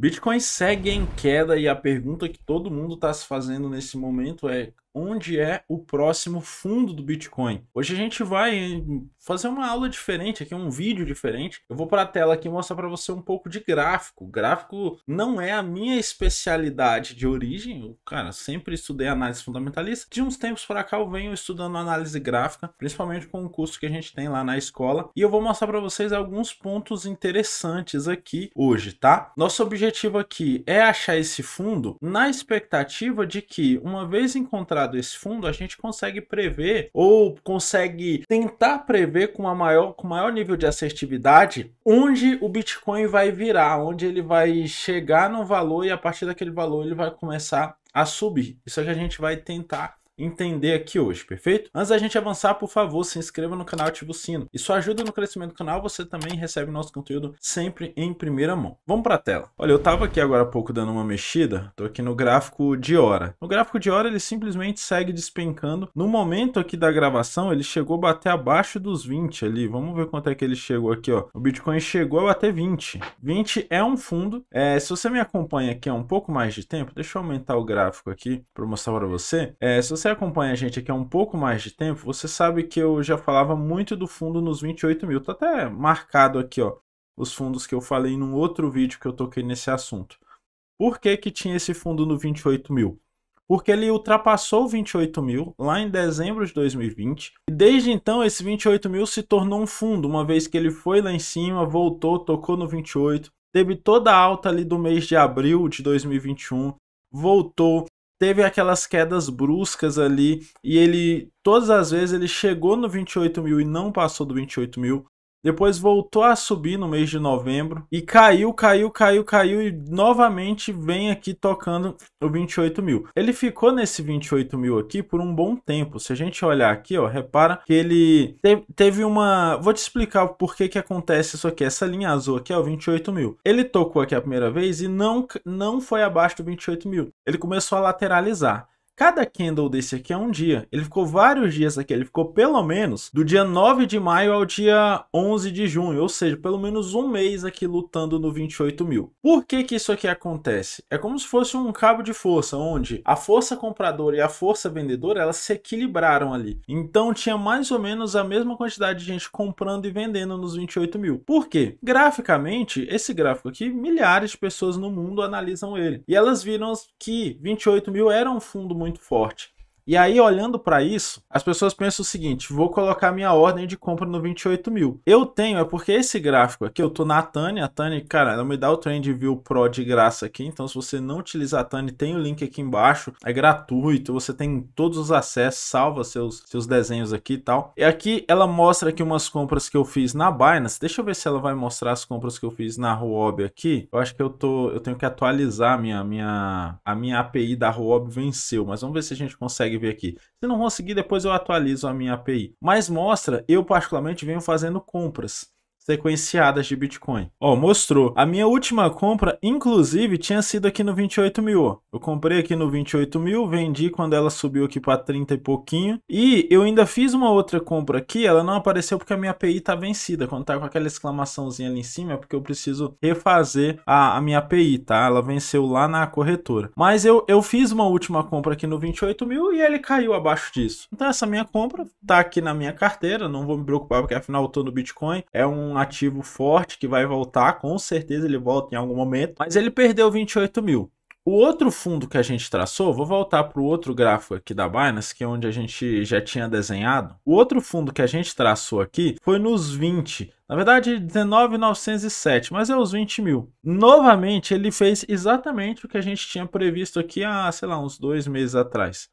Bitcoin segue em queda e a pergunta que todo mundo está se fazendo nesse momento é: onde é o próximo fundo do Bitcoin? Hoje a gente vai fazer uma aula diferente aqui, um vídeo diferente. Eu vou para a tela aqui mostrar para você um pouco de gráfico. Gráfico não é a minha especialidade de origem. Eu, cara, sempre estudei análise fundamentalista. De uns tempos para cá eu venho estudando análise gráfica, principalmente com o curso que a gente tem lá na escola. E eu vou mostrar para vocês alguns pontos interessantes aqui hoje, tá? Nosso objetivo aqui é achar esse fundo na expectativa de que, uma vez encontrado esse fundo, a gente consegue prever ou consegue tentar prever com maior nível de assertividade onde o Bitcoin vai virar, onde ele vai chegar no valor e a partir daquele valor ele vai começar a subir. Isso é que a gente vai tentar entender aqui hoje, perfeito? Antes da gente avançar, por favor, se inscreva no canal e ative o sino. Isso ajuda no crescimento do canal, você também recebe nosso conteúdo sempre em primeira mão. Vamos para a tela. Olha, eu estava aqui agora há pouco dando uma mexida, estou aqui no gráfico de hora. No gráfico de hora ele simplesmente segue despencando. No momento aqui da gravação ele chegou a bater abaixo dos 20 ali. Vamos ver quanto é que ele chegou aqui, ó. O Bitcoin chegou a bater 20. 20 é um fundo. Se você me acompanha aqui há um pouco mais de tempo, deixa eu aumentar o gráfico aqui para mostrar para você. Se você acompanha a gente aqui há um pouco mais de tempo, você sabe que eu já falava muito do fundo nos 28 mil. Tá até marcado aqui, ó, os fundos que eu falei num outro vídeo que eu toquei nesse assunto. Por que que tinha esse fundo no 28 mil? Porque ele ultrapassou 28 mil lá em dezembro de 2020. E desde então, esse 28 mil se tornou um fundo, uma vez que ele foi lá em cima, voltou, tocou no 28. Teve toda a alta ali do mês de abril de 2021, voltou. Teve aquelas quedas bruscas ali e ele, todas as vezes, ele chegou no 28 mil e não passou do 28 mil. Depois voltou a subir no mês de novembro e caiu, caiu, caiu, caiu e novamente vem aqui tocando o 28 mil. Ele ficou nesse 28 mil aqui por um bom tempo. Se a gente olhar aqui, ó, repara que ele teve uma... Vou te explicar o porquê que acontece isso aqui. Essa linha azul aqui é o 28 mil. Ele tocou aqui a primeira vez e não foi abaixo do 28 mil. Ele começou a lateralizar. Cada candle desse aqui é um dia. Ele ficou vários dias aqui. Ele ficou pelo menos do dia 9 de maio ao dia 11 de junho. Ou seja, pelo menos um mês aqui lutando no 28 mil. Por que que isso aqui acontece? É como se fosse um cabo de força, onde a força compradora e a força vendedora, elas se equilibraram ali. Então tinha mais ou menos a mesma quantidade de gente comprando e vendendo nos 28 mil. Por quê? Graficamente, esse gráfico aqui, milhares de pessoas no mundo analisam ele. E elas viram que 28 mil era um fundo muito forte. E aí, olhando para isso, as pessoas pensam o seguinte: vou colocar minha ordem de compra no 28 mil. Eu tenho, é porque esse gráfico aqui, eu tô na Tani, a Tani, cara, ela me dá o Trend View Pro de graça aqui, então se você não utilizar a Tani, tem o link aqui embaixo, é gratuito, você tem todos os acessos, salva seus desenhos aqui e tal. E aqui ela mostra aqui umas compras que eu fiz na Binance, deixa eu ver se ela vai mostrar as compras que eu fiz na Huobi aqui. Eu acho que eu tenho que atualizar a minha API da Huobi venceu, mas vamos ver se a gente consegue ver aqui. Se não conseguir, depois eu atualizo a minha API. Mas mostra, eu particularmente venho fazendo compras sequenciadas de Bitcoin. Ó, mostrou. A minha última compra, inclusive, tinha sido aqui no 28 mil. Eu comprei aqui no 28 mil, vendi quando ela subiu aqui para 30 e pouquinho. E eu ainda fiz uma outra compra aqui, ela não apareceu porque a minha API está vencida. Quando tá com aquela exclamaçãozinha ali em cima, é porque eu preciso refazer a minha API, tá? Ela venceu lá na corretora. Mas eu fiz uma última compra aqui no 28 mil e ele caiu abaixo disso. Então essa minha compra tá aqui na minha carteira, não vou me preocupar porque afinal eu tô no Bitcoin. É um ativo forte que vai voltar, com certeza ele volta em algum momento, mas ele perdeu 28 mil. O outro fundo que a gente traçou, vou voltar para o outro gráfico aqui da Binance, que é onde a gente já tinha desenhado. O outro fundo que a gente traçou aqui foi nos 20, na verdade 19.907, mas é os 20 mil. Novamente, ele fez exatamente o que a gente tinha previsto aqui há, sei lá, uns 2 meses atrás.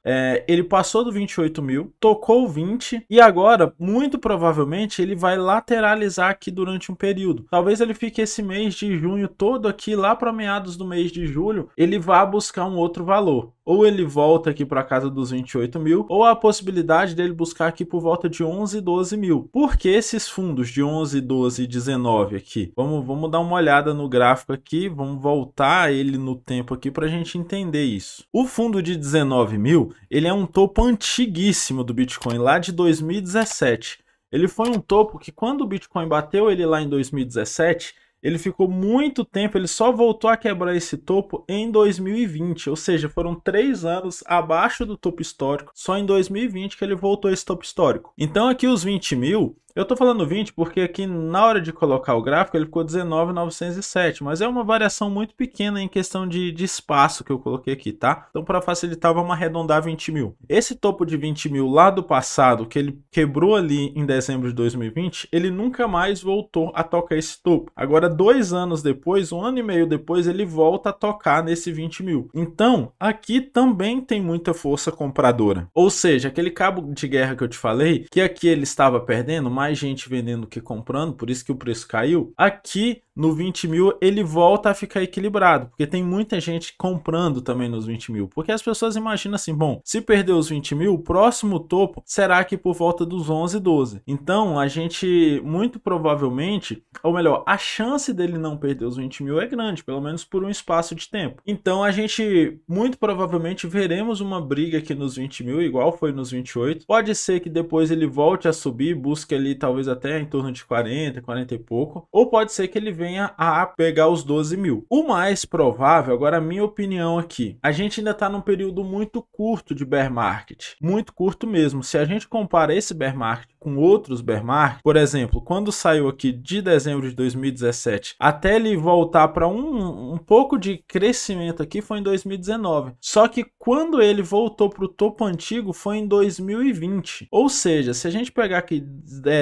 Ele passou do 28 mil, tocou 20 e agora, muito provavelmente, ele vai lateralizar aqui durante um período. Talvez ele fique esse mês de junho todo aqui, lá para meados do mês de julho, ele vá buscar um outro valor. Ou ele volta aqui para casa dos 28 mil, ou a possibilidade dele buscar aqui por volta de 11, 12 mil. Por que esses fundos de 11, 12 e 19 aqui? Vamos dar uma olhada no gráfico aqui, vamos voltar ele no tempo aqui para a gente entender isso. O fundo de 19 mil, ele é um topo antiguíssimo do Bitcoin, lá de 2017. Ele foi um topo que quando o Bitcoin bateu ele lá em 2017... ele ficou muito tempo, ele só voltou a quebrar esse topo em 2020, ou seja, foram 3 anos abaixo do topo histórico, só em 2020 que ele voltou a esse topo histórico. Então aqui os 20 mil, eu tô falando 20 porque aqui na hora de colocar o gráfico ele ficou 19.907, mas é uma variação muito pequena em questão de espaço que eu coloquei aqui, tá? Então para facilitar, vamos arredondar 20 mil. Esse topo de 20 mil lá do passado, que ele quebrou ali em dezembro de 2020, ele nunca mais voltou a tocar esse topo. Agora 2 anos depois, 1 ano e meio depois, ele volta a tocar nesse 20 mil. Então aqui também tem muita força compradora. Ou seja, aquele cabo de guerra que eu te falei, que aqui ele estava perdendo, mas gente vendendo que comprando, por isso que o preço caiu. Aqui no 20 mil ele volta a ficar equilibrado, porque tem muita gente comprando também nos 20 mil, porque as pessoas imaginam assim, bom, se perder os 20 mil, o próximo topo será que por volta dos 11, 12. Então a gente muito provavelmente, ou melhor, a chance dele não perder os 20 mil é grande, pelo menos por um espaço de tempo. Então a gente muito provavelmente veremos uma briga aqui nos 20 mil, igual foi nos 28. Pode ser que depois ele volte a subir, busque ali talvez até em torno de 40, 40 e pouco, ou pode ser que ele venha a pegar os 12 mil. O mais provável, agora a minha opinião aqui, a gente ainda está num período muito curto de bear market, muito curto mesmo. Se a gente compara esse bear market com outros bear market, por exemplo, quando saiu aqui de dezembro de 2017, até ele voltar para um pouco de crescimento aqui foi em 2019, só que quando ele voltou para o topo antigo foi em 2020, ou seja, se a gente pegar aqui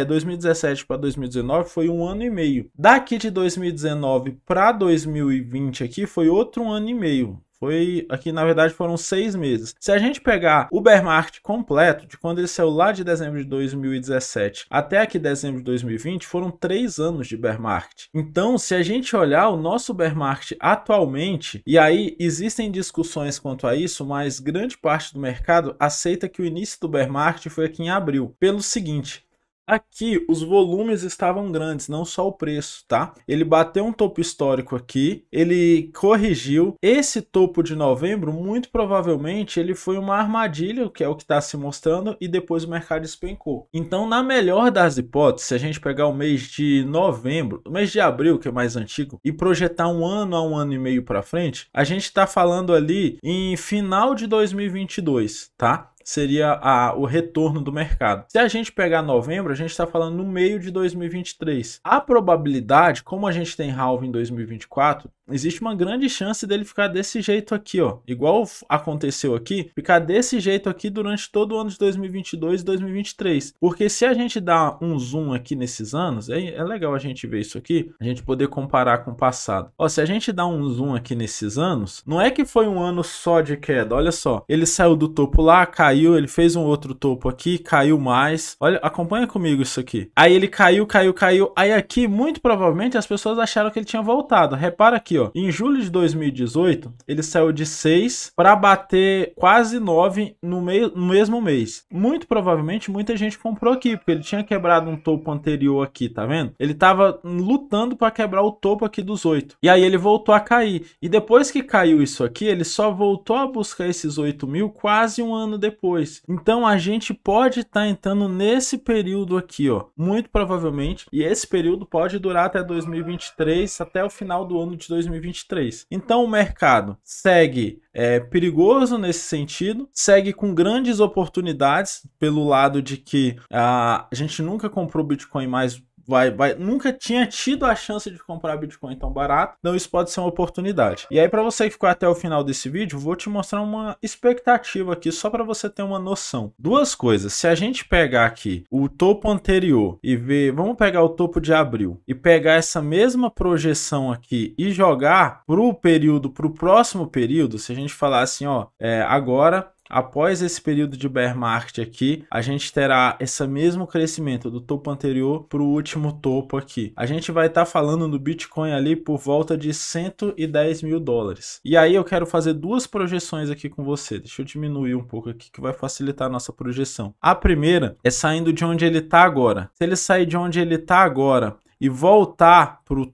2017 para 2019 foi 1 ano e meio. Daqui de 2019 para 2020 aqui foi outro 1 ano e meio. Foi aqui, na verdade, foram 6 meses. Se a gente pegar o bear market completo, de quando ele saiu lá de dezembro de 2017 até aqui dezembro de 2020, foram 3 anos de bear market. Então, se a gente olhar o nosso bear market atualmente, e aí existem discussões quanto a isso, mas grande parte do mercado aceita que o início do bear market foi aqui em abril, pelo seguinte: aqui os volumes estavam grandes, não só o preço, tá? Ele bateu um topo histórico aqui, ele corrigiu. Esse topo de novembro, muito provavelmente, ele foi uma armadilha, que é o que está se mostrando, e depois o mercado despencou. Então, na melhor das hipóteses, se a gente pegar o mês de novembro, o mês de abril, que é mais antigo, e projetar 1 ano a 1 ano e meio para frente, a gente está falando ali em final de 2022, tá? Seria o retorno do mercado. Se a gente pegar novembro, a gente está falando no meio de 2023. A probabilidade, como a gente tem halving em 2024, existe uma grande chance dele ficar desse jeito aqui, ó, igual aconteceu aqui, ficar desse jeito aqui durante todo o ano de 2022 e 2023. Porque se a gente dá um zoom aqui nesses anos, é legal a gente ver isso aqui, a gente poder comparar com o passado. Ó, se a gente dá um zoom aqui nesses anos, não é que foi um ano só de queda, olha só. Ele saiu do topo lá, caiu, ele fez um outro topo aqui, caiu mais. Olha, acompanha comigo isso aqui. Aí ele caiu, caiu, caiu. Aí aqui, muito provavelmente, as pessoas acharam que ele tinha voltado. Repara aqui, ó, em julho de 2018, ele saiu de 6 para bater quase 9 no mesmo mês. Muito provavelmente, muita gente comprou aqui, porque ele tinha quebrado um topo anterior aqui, tá vendo? Ele tava lutando para quebrar o topo aqui dos 8. E aí ele voltou a cair. E depois que caiu isso aqui, ele só voltou a buscar esses 8 mil quase 1 ano depois. Então a gente pode estar entrando nesse período aqui, ó, muito provavelmente. E esse período pode durar até 2023, até o final do ano de 2023. Então o mercado segue perigoso nesse sentido, segue com grandes oportunidades pelo lado de que a gente nunca comprou Bitcoin mais, nunca tinha tido a chance de comprar Bitcoin tão barato, então isso pode ser uma oportunidade. E aí, para você que ficou até o final desse vídeo, vou te mostrar uma expectativa aqui, só para você ter uma noção. Duas coisas: se a gente pegar aqui o topo anterior e ver, vamos pegar o topo de abril e pegar essa mesma projeção aqui e jogar para o próximo período, se a gente falar assim, ó, agora, após esse período de bear market aqui, a gente terá esse mesmo crescimento do topo anterior para o último topo aqui. A gente vai estar falando do Bitcoin ali por volta de 110 mil dólares. E aí eu quero fazer duas projeções aqui com você. Deixa eu diminuir um pouco aqui que vai facilitar a nossa projeção. A primeira é saindo de onde ele está agora. Se ele sair de onde ele está agora e voltar pro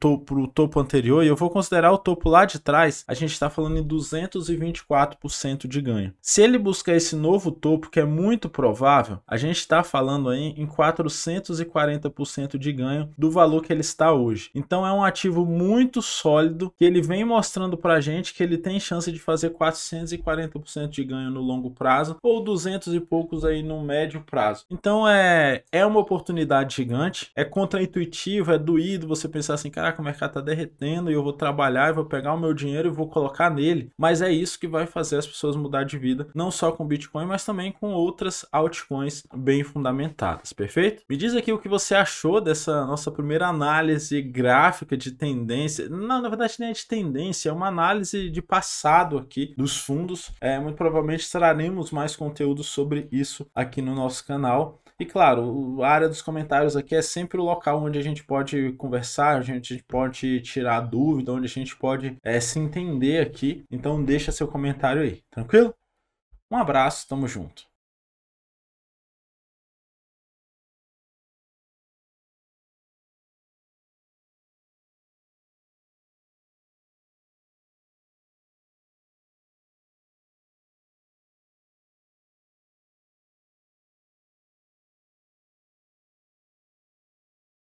topo anterior, e eu vou considerar o topo lá de trás, a gente está falando em 224% de ganho. Se ele buscar esse novo topo, que é muito provável, a gente está falando aí em 440% de ganho do valor que ele está hoje. Então é um ativo muito sólido, que ele vem mostrando para a gente que ele tem chance de fazer 440% de ganho no longo prazo, ou 200 e poucos aí no médio prazo. Então é uma oportunidade gigante, é contraintuitivo, é doído você pensar assim, caraca, o mercado tá derretendo e eu vou trabalhar e vou pegar o meu dinheiro e vou colocar nele, mas é isso que vai fazer as pessoas mudar de vida, não só com Bitcoin, mas também com outras altcoins bem fundamentadas, perfeito? Me diz aqui o que você achou dessa nossa primeira análise gráfica de tendência, não, na verdade nem é de tendência, é uma análise de passado aqui dos fundos, muito provavelmente traremos mais conteúdo sobre isso aqui no nosso canal. E claro, a área dos comentários aqui é sempre o local onde a gente pode conversar, onde a gente pode tirar dúvida, onde a gente pode se entender aqui. Então deixa seu comentário aí, tranquilo? Um abraço, tamo junto.